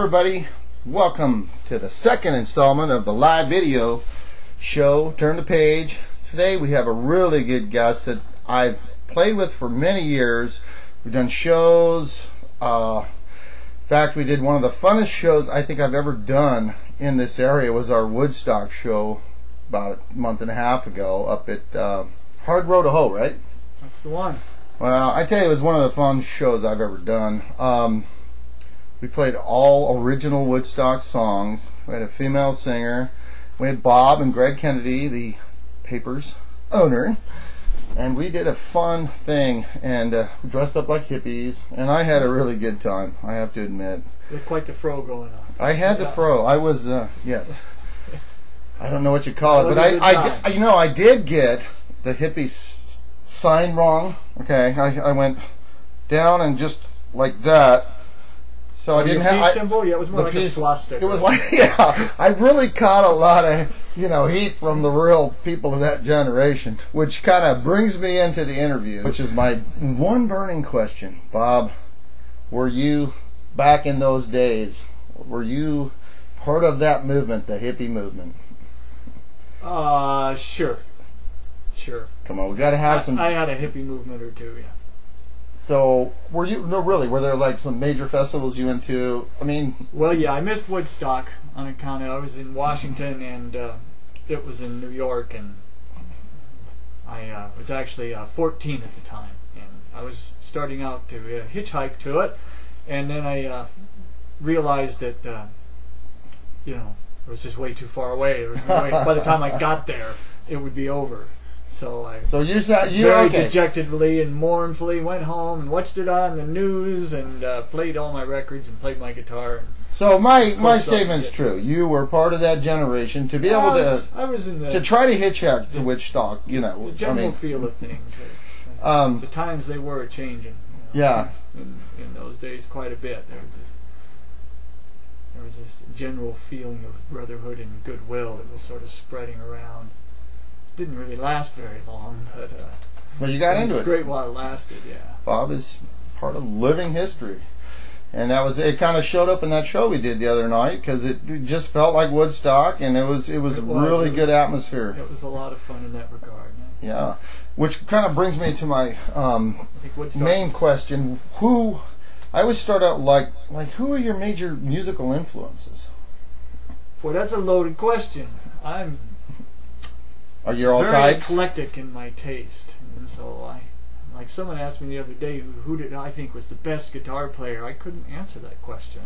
everybody, welcome to the second installment of the live video show, Turn the Page. Today we have a really good guest that I've played with for many years. We've done shows, in fact we did one of the funnest shows I think I've ever done in this area. Was our Woodstock show about a month and a half ago up at Hard Road to Ho, right? That's the one. Well, I tell you, it was one of the fun shows I've ever done. We played all original Woodstock songs. We had a female singer. We had Bob and Greg Kennedy, the paper's owner. And we did a fun thing. And we dressed up like hippies. And I had a really good time, I have to admit. You had quite the fro going on. I had the fro. I was, yes. I don't know what you call it. But I did get the hippie sign wrong. Okay, I went down and just like that. So I didn't have symbol. Yeah, it was more like a swastika. It was like, yeah. I really caught a lot of heat from the real people of that generation, which kind of brings me into the interview, which is my one burning question. Bob, were you back in those days? Were you part of that movement, the hippie movement? Sure. Come on, we got to have some. I had a hippie movement or two, yeah. So were you? No, really. Were there like some major festivals you went to? I mean, well, yeah. I missed Woodstock on account of I was in Washington and it was in New York, and I was actually 14 at the time, and I was starting out to hitchhike to it, and then I realized that it was just way too far away. There was no way. By the time I got there, it would be over. So I very dejectedly and mournfully went home and watched it on the news and played all my records and played my guitar. And so my statement's true. You were part of that generation to be able to try to hitchhike to Woodstock. The general feel of things. The times they were changing. In those days, quite a bit. There was this general feeling of brotherhood and goodwill that was sort of spreading around. Didn't really last very long, but you got into it. It was great while it lasted, yeah. Bob is part of living history, and that was it. Kind of showed up in that show we did the other night because it just felt like Woodstock, and it was a really good atmosphere. It was a lot of fun in that regard. Yeah, which kind of brings me to my main question: who? I always start out like who are your major musical influences? Boy, that's a loaded question. Are you all very types? Eclectic in my taste, and so like someone asked me the other day, who did I think was the best guitar player? I couldn't answer that question.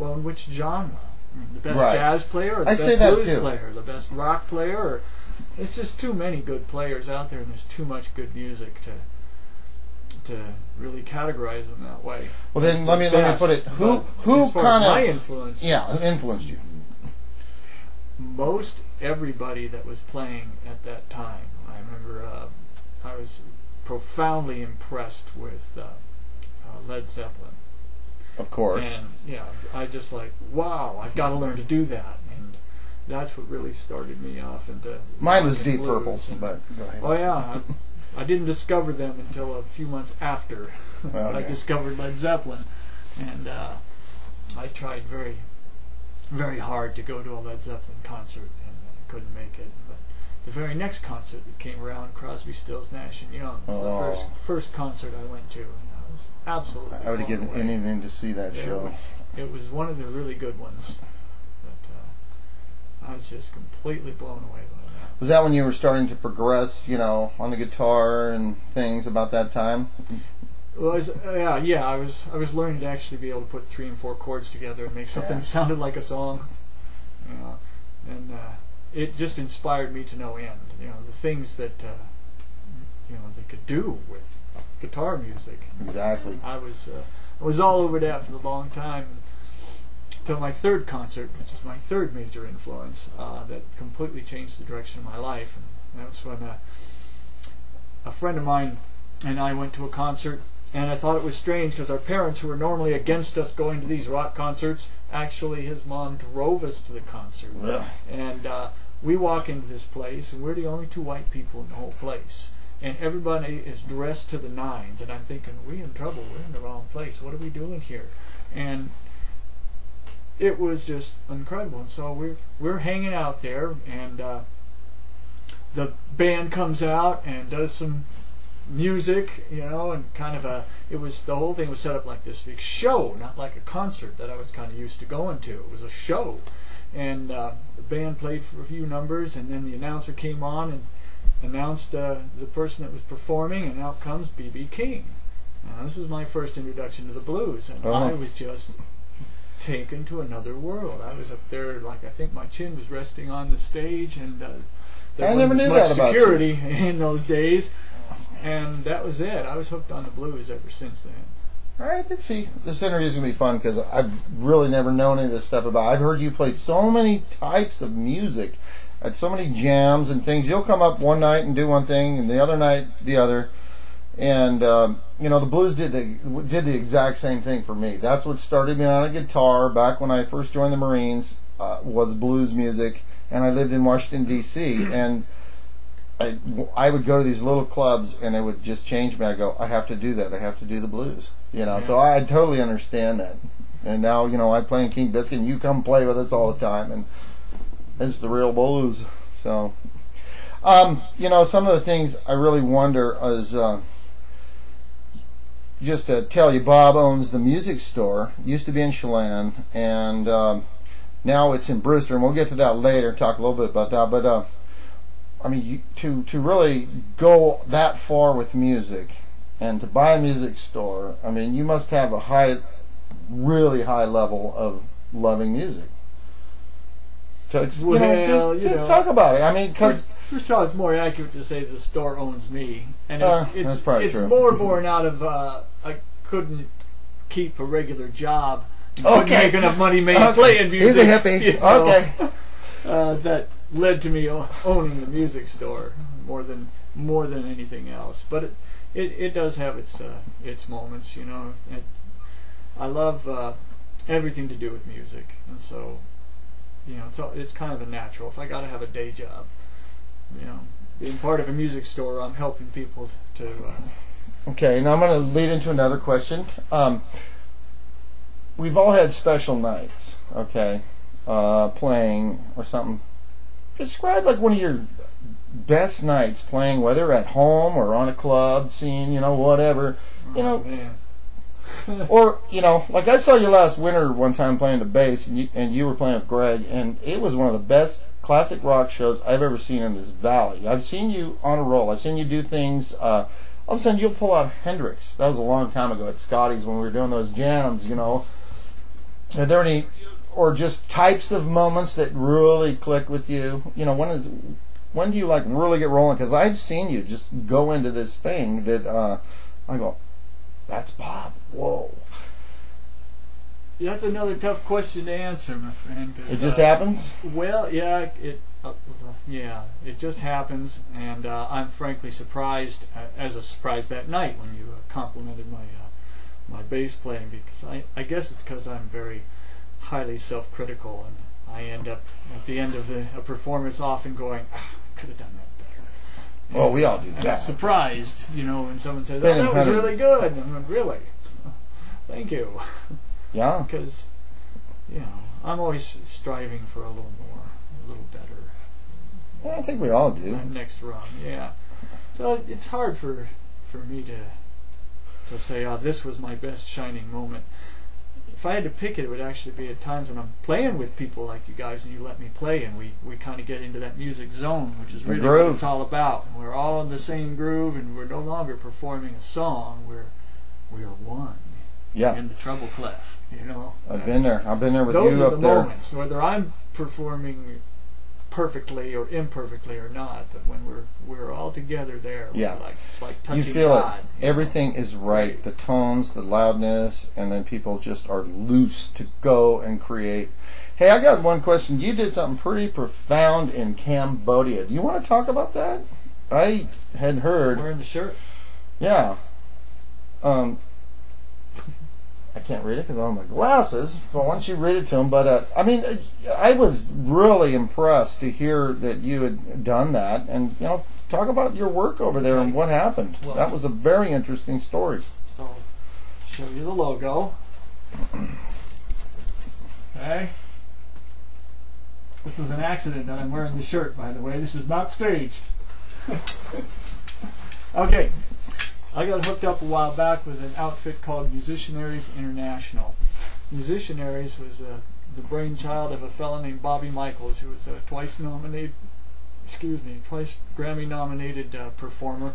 Well, in which genre? I mean, the best jazz player, or the best blues player, the best rock player? Or, it's just too many good players out there, and there's too much good music to really categorize them that way. Well, then it's let me put it. Who kind of influenced? Yeah, who influenced you? Most everybody that was playing at that time. I remember I was profoundly impressed with Led Zeppelin. Of course. And yeah, I just like, wow, I've got to learn to do that. And that's what really started me off into... Mine was Deep Purple, but go ahead. Oh yeah, I didn't discover them until a few months after I discovered Led Zeppelin. And I tried very... very hard to go to a Led Zeppelin concert, and I couldn't make it. But the very next concert that came around, Crosby, Stills, Nash and Young, was the first concert I went to, and I was absolutely... I would have given anything to see that show. It was one of the really good ones. But I was just completely blown away by that. Was that when you were starting to progress, on the guitar and things about that time? Well, I was learning to actually be able to put 3 and 4 chords together and make something that sounded like a song, and it just inspired me to no end. The things that they could do with guitar music. Exactly. I was all over that for a long time until my third concert, which was my third major influence, that completely changed the direction of my life. And that's when a friend of mine and I went to a concert. And I thought it was strange because our parents, who were normally against us going to these rock concerts, actually his mom drove us to the concert. Yeah. And we walk into this place, and we're the only two white people in the whole place. And everybody is dressed to the nines. And I'm thinking, we're in trouble. We're in the wrong place. What are we doing here? And it was just incredible. And so we're hanging out there, and the band comes out and does some music, you know, and kind of a, it was, the whole thing was set up like this big show, not like a concert that I was kind of used to going to. It was a show. And the band played for a few numbers, and then the announcer came on and announced the person that was performing, and out comes B.B. King. Now, this was my first introduction to the blues, and I was just taken to another world. I was up there, like, I think my chin was resting on the stage, and there wasn't much security in those days, and that was it. I was hooked on the blues ever since then. All right, let's see. This interview is going to be fun because I've really never known any of this stuff about. I've heard you play so many types of music at so many jams and things. You'll come up one night and do one thing, and the other night the other. And, you know, the blues did the exact same thing for me. That's what started me on a guitar back when I first joined the Marines, was blues music. And I lived in Washington, D.C., and I would go to these little clubs, and it would just change me. I go, I have to do that. I have to do the blues, you know. Yeah. So I totally understand that. And now, you know, I play in King Biscuit, and you come play with us all the time, and it's the real blues. So, you know, some of the things I really wonder is, just to tell you, Bob owns the music store. It used to be in Chelan, and now it's in Brewster, and we'll get to that later. Talk a little bit about that, but. I mean, to really go that far with music and to buy a music store, I mean, you must have a really high level of loving music. So, well, you know, talk about it. I mean, because first of all, it's more accurate to say the store owns me, and it's more born out of I couldn't keep a regular job, okay, make enough money playing music. He's a hippie, you know, okay. That led to me owning the music store more than anything else. But it does have its moments, you know. I love everything to do with music, and so, you know, it's kind of a natural. If I got to have a day job, you know, being part of a music store, I'm helping people to. Okay, now I'm going to lead into another question. We've all had special nights, okay, playing or something. Describe like one of your best nights playing, whether at home or on a club scene, you know, whatever, you know, or, you know, like I saw you last winter one time playing the bass, and you were playing with Greg, and it was one of the best classic rock shows I've ever seen in this valley. I've seen you on a roll. I've seen you do things. All of a sudden, you'll pull out Hendrix. That was a long time ago at Scotty's when we were doing those jams. You know, are there any? Or just types of moments that really click with you? You know, when do you like really get rolling? Because I've seen you just go into this thing that I go, that's Bob. Whoa. Yeah, that's another tough question to answer, my friend. It just happens. Well, yeah, it just happens, and I'm frankly surprised as a surprise that night when you complimented my my bass playing, because I guess it's because I'm very highly self-critical, and I end up at the end of a performance often going, I could have done that better. And, well, we all do that. I'm surprised, you know, when someone says, oh, that was really good. And I'm like, really? Thank you. Yeah. Because, you know, I'm always striving for a little more, a little better. Well, I think we all do. Next run, yeah. So it's hard for me to say, oh, this was my best shining moment. If I had to pick it, it would actually be at times when I'm playing with people like you guys, and you let me play, and we kind of get into that music zone, which is really what it's all about. And we're all in the same groove, and we're no longer performing a song. We're one. Yeah. In the treble clef, you know. I've been there. I've been there with you up there. Those are the moments, whether I'm performing perfectly or imperfectly or not, but when we're all together there, yeah, it's like touching God. You feel God, it. You everything know? Is right. The tones, the loudness, and then people just are loose to go and create. Hey, I got one question. You did something pretty profound in Cambodia. Do you want to talk about that? I had heard. Wearing the shirt. Yeah. I can't read it because I don't have my glasses, so why don't you read it to him? But, I mean, I was really impressed to hear that you had done that. And, you know, talk about your work over there and what happened. Well, that was a very interesting story. So, show you the logo. eh? This was an accident that I'm wearing this shirt, by the way. This is not staged. Okay. I got hooked up a while back with an outfit called Musicianaries International. Musicianaries was the brainchild of a fellow named Bobby Michaels, who was a twice Grammy-nominated performer,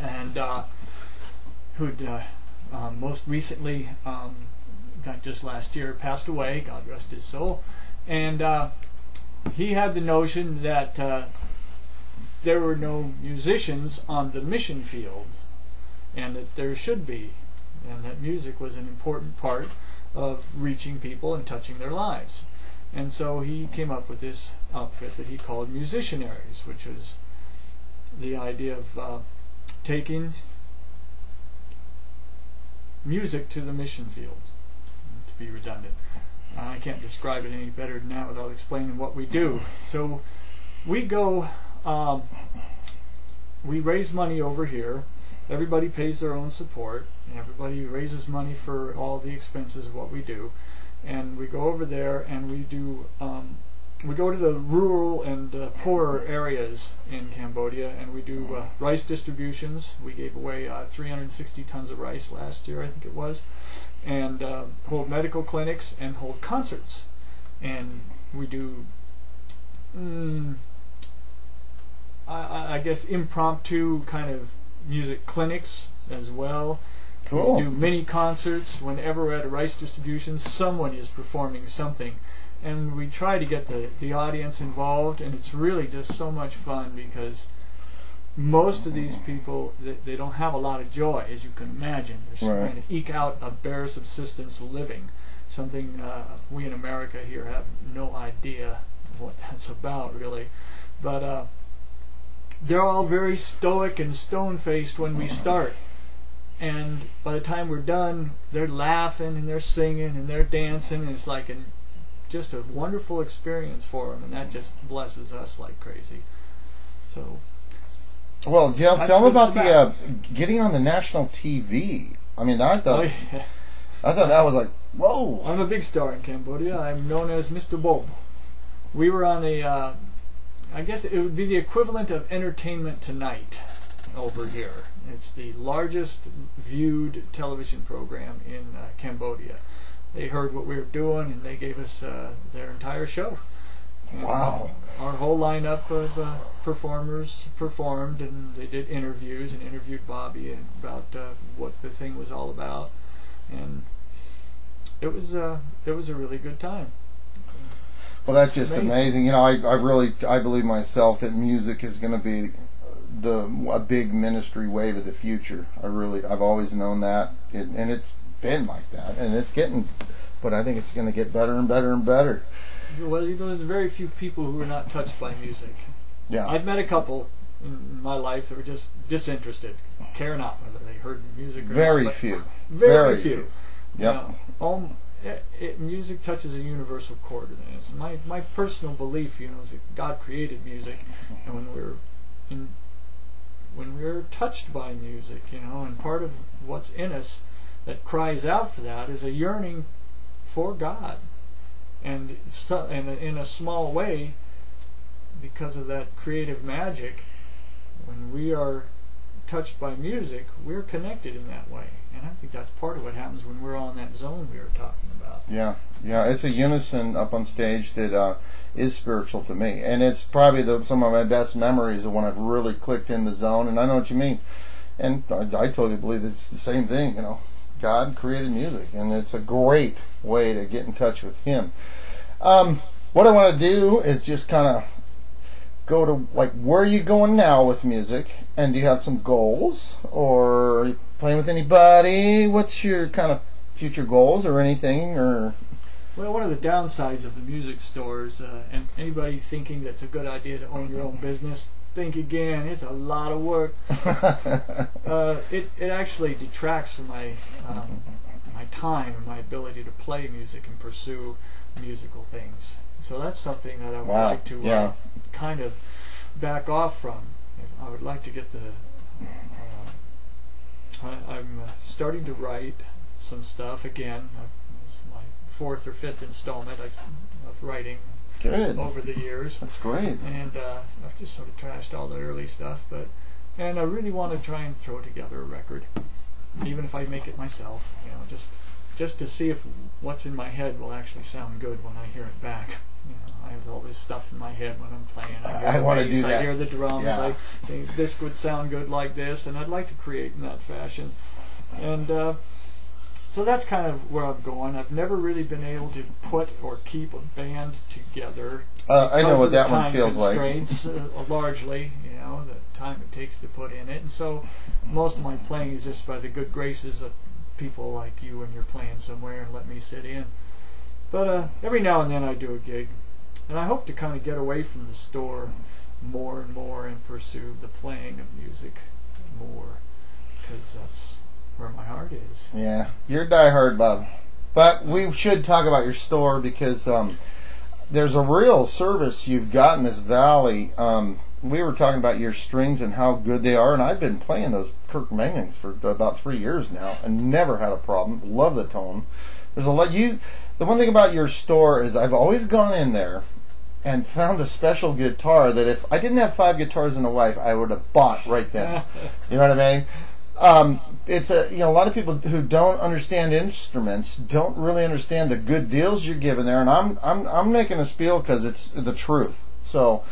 and who'd most recently, not just last year, passed away, God rest his soul. And he had the notion that there were no musicians on the mission field, and that there should be, and that music was an important part of reaching people and touching their lives. And so he came up with this outfit that he called Musicianaries, which was the idea of taking music to the mission field, to be redundant. I can't describe it any better than that without explaining what we do. So we go, we raise money over here. Everybody pays their own support, and everybody raises money for all the expenses of what we do. And we go over there, and we do, we go to the rural and poorer areas in Cambodia, and we do rice distributions. We gave away 360 tons of rice last year, I think it was, and hold medical clinics and hold concerts. And we do, I guess, impromptu kind of music clinics as well. Cool. We do mini concerts. Whenever we're at a rice distribution, someone is performing something, and we try to get the audience involved, and it's really just so much fun because most of these people, they don't have a lot of joy, as you can imagine. They're right. Trying to eke out a bare subsistence living, something we in America here have no idea what that's about, really. But they're all very stoic and stone-faced when we start. And by the time we're done, they're laughing and they're singing and they're dancing, and it's like just a wonderful experience for them, and that just blesses us like crazy. So, well, Jeff, tell them about the getting on the national TV. I mean, I thought that was like, whoa! I'm a big star in Cambodia. I'm known as Mr. Bob. We were on the, I guess it would be the equivalent of Entertainment Tonight over here. It's the largest viewed television program in Cambodia. They heard what we were doing, and they gave us their entire show. And wow. Our whole lineup of performers performed, and they did interviews and interviewed Bobby about what the thing was all about. And it was a really good time. Well, that's just amazing. You know, I believe myself that music is going to be a big ministry wave of the future. I've always known that, and it's been like that, and it's getting, but I think it's going to get better and better and better. Well, you know, there's very few people who are not touched by music. Yeah, I've met a couple in my life that were just disinterested, care not whether they heard music or not. Very few. Yep. You know, music touches a universal chord, and it's my personal belief, you know, is that God created music, and when we're touched by music, you know, and part of what's in us that cries out for that is a yearning for God, and so, and in a small way, because of that creative magic, when we are touched by music, we're connected in that way, and I think that's part of what happens when we're all in that zone we were talking about. Yeah, yeah, it's a unison up on stage that is spiritual to me, and it's probably some of my best memories of when I've really clicked in the zone, and I know what you mean, and I totally believe it's the same thing, you know. God created music, and it's a great way to get in touch with Him. What I want to do is just kind of go to, like, where are you going now with music, and do you have some goals, or are you playing with anybody? What's your kind of future goals or anything? Or well, one of the downsides of the music stores, and anybody thinking that's a good idea to own your own business, think again. It's a lot of work. It actually detracts from my time and my ability to play music and pursue musical things. So that's something that I would like to kind of back off from. I would like to get the. I'm starting to write some stuff again. My fourth or fifth installment of writing over the years. That's great. And I've just sort of trashed all the early stuff, but and I really want to try and throw together a record, even if I make it myself. You know, just to see if what's in my head will actually sound good when I hear it back. You know, I have all this stuff in my head when I'm playing. I want to do that. I hear the drums. Yeah. I think this would sound good like this, and I'd like to create in that fashion. And so that's kind of where I'm going. I've never really been able to put or keep a band together. I know what that one feels like. Largely, you know, the time it takes to put in it. And so most of my playing is just by the good graces of people like you when you're playing somewhere and let me sit in. But every now and then I do a gig, and I hope to kind of get away from the store more and more and pursue the playing of music more, because that's where my heart is. Yeah, you're diehard, Bob. But we should talk about your store, because there's a real service you've got in this valley. We were talking about your strings and how good they are, and I've been playing those Kirk Mangans for about 3 years now and never had a problem. Love the tone. There's a lot you. The one thing about your store is I've always gone in there and found a special guitar that if I didn't have 5 guitars and a wife, I would have bought right then. You know what I mean? It's a, you know, a lot of people who don't understand instruments don't really understand the good deals you're giving there, and I'm making a spiel because it's the truth. So,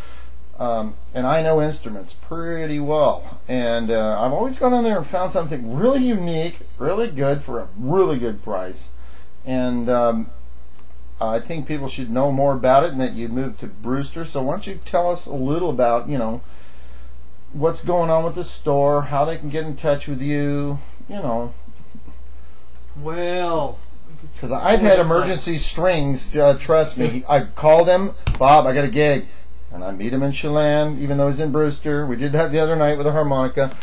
and I know instruments pretty well, and I've always gone in there and found something really unique, really good for a really good price. And I think people should know more about it, and that you moved to Brewster. So why don't you tell us a little about, you know, what's going on with the store, how they can get in touch with you, you know. Well, because I've had emergency strings, trust me. I called him, Bob, I got a gig. And I meet him in Chelan, even though he's in Brewster. We did that the other night with a harmonica.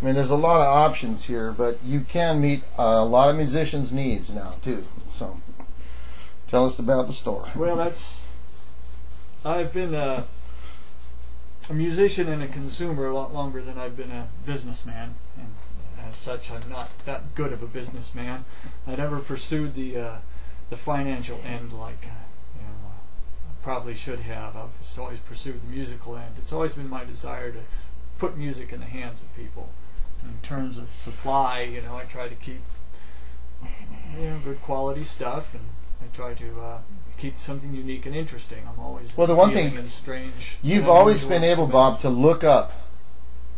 I mean, there's a lot of options here, but you can meet a lot of musicians' needs now, too. So, tell us about the store. Well, that's... I've been a musician and a consumer a lot longer than I've been a businessman. And as such, I'm not that good of a businessman. I never pursued the financial end like you know, I probably should have. I've just always pursued the musical end. It's always been my desire to put music in the hands of people. In terms of supply, you know, I try to keep, you know, good quality stuff, and I try to keep something unique and interesting. I'm always well. The one thing strange. You've always been able, Bob, to look up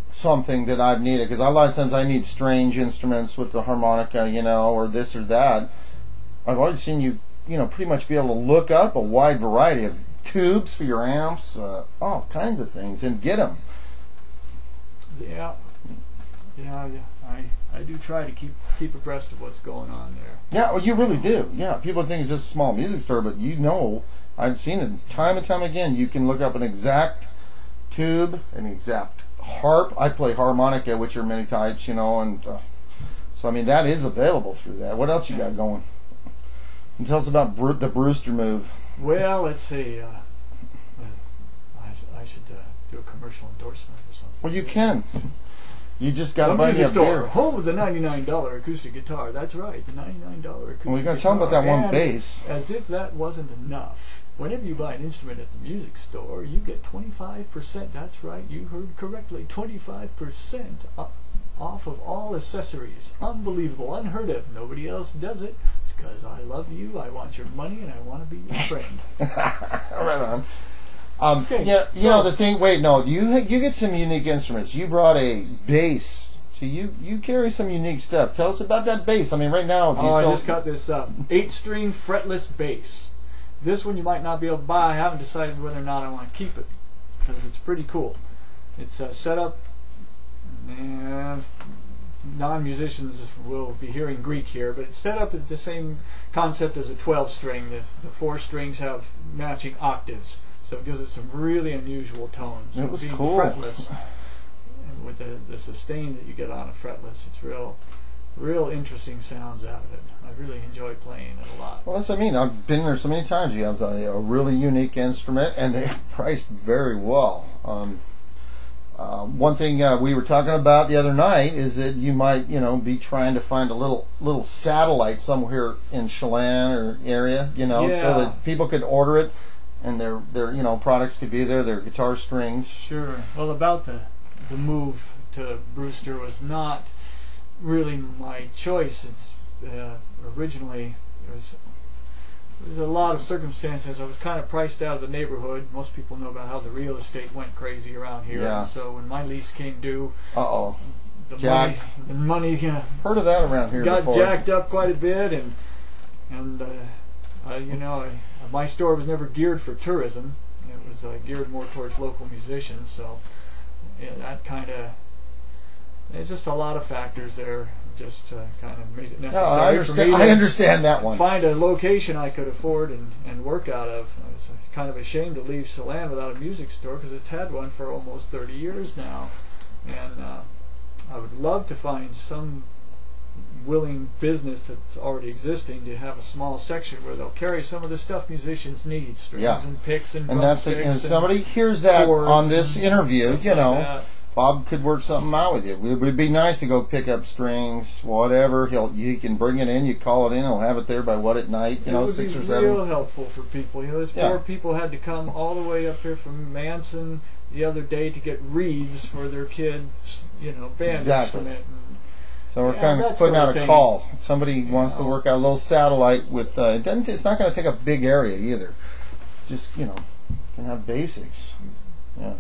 something that I've needed, because a lot of times I need strange instruments with the harmonica, you know, or this or that. I've always seen you, you know, pretty much be able to look up a wide variety of tubes for your amps, all kinds of things, and get them. Yeah. Yeah, I do try to keep abreast of what's going on there. Yeah, well, you really do. Yeah, people think it's just a small music store, but you know, I've seen it time and time again. You can look up an exact tube, an exact harp. I play harmonica, which are many types, you know, and so I mean that is available through that. What else you got going? And tell us about the Brewster move. Well, let's see. I should do a commercial endorsement or something. Well, you can. You just got to buy me a beer. Home of the $99 acoustic guitar. That's right, the $99 acoustic guitar. Well, we got to tell them about that one bass. As if that wasn't enough. Whenever you buy an instrument at the music store, you get 25%. That's right, you heard correctly. 25% off of all accessories. Unbelievable, unheard of. Nobody else does it. It's because I love you, I want your money, and I want to be your friend. Right on. Okay. Yeah, you know the thing. Wait, no, you get some unique instruments. You brought a bass, so you carry some unique stuff. Tell us about that bass. I mean, right now, if you I just got this 8-string fretless bass. This one you might not be able to buy. I haven't decided whether or not I want to keep it because it's pretty cool. It's set up. Non-musicians will be hearing Greek here, but it's set up at the same concept as a 12-string. The 4 strings have matching octaves. So it gives it some really unusual tones. It was being cool. Fretless, and with the sustain that you get on a fretless, it's real interesting sounds out of it. I really enjoy playing it a lot. Well, that's what I mean. I've been there so many times. You have a really unique instrument, and they're priced very well. One thing we were talking about the other night is that you might, be trying to find a little satellite somewhere in Chelan or area, so that people could order it and their products could be there, their guitar strings. Sure. Well, about the move to Brewster was not really my choice. It's originally there's a lot of circumstances. I was kind of priced out of the neighborhood. Most people know about how the real estate went crazy around here. Yeah. So when my lease came due, the money heard of that around here got before. Jacked up quite a bit, and my store was never geared for tourism. It was geared more towards local musicians. So that kind of, it's just a lot of factors there. Just kind of made it necessary. No, I understand. For me to that one. Find a location I could afford and work out of. I was kind of ashamed to leave Chelan without a music store because it's had one for almost 30 years now, and I would love to find some willing business that's already existing to have a small section where they'll carry some of the stuff musicians need, strings and picks and drums. And somebody hears that on this interview, like Bob could work something out with you. It would be nice to go pick up strings, whatever. He can bring it in. You call it in. He'll have it there by what at night? Six or seven. It would be real helpful for people. Those poor people had to come all the way up here from Manson the other day to get reeds for their kids. Band instrument. So we're kind of putting out a call. Somebody wants to work out a little satellite with. It's not going to take a big area either. Just can have basics. Yeah.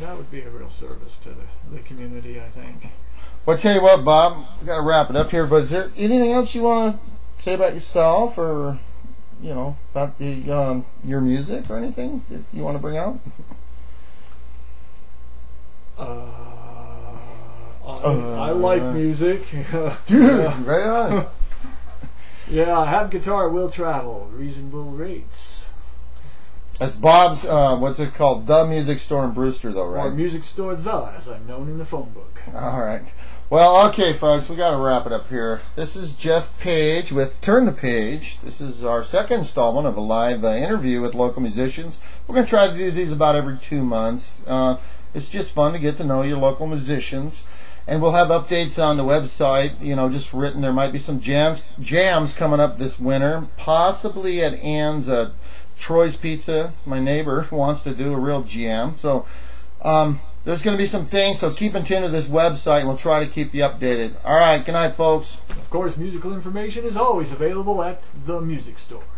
That would be a real service to the community, I think. Well, I tell you what, Bob, we got to wrap it up here, but is there anything else you want to say about yourself or, about the your music or anything that you want to bring out? I like music. Dude, right on. Yeah, I have guitar, will travel, reasonable rates. That's Bob's, what's it called? The Music Store in Brewster, though, right? Or Music Store The, as I'm known in the phone book. All right. Well, okay, folks, we got to wrap it up here. This is Jeff Page with Turn the Page. This is our second installment of a live interview with local musicians. We're going to try to do these about every 2 months. It's just fun to get to know your local musicians. And we'll have updates on the website, just written. There might be some jams coming up this winter, possibly at Ann's... Troy's Pizza, my neighbor, wants to do a real jam. So there's going to be some things, so keep in tune to this website, and we'll try to keep you updated. All right, good night, folks. Of course, musical information is always available at The Music Store.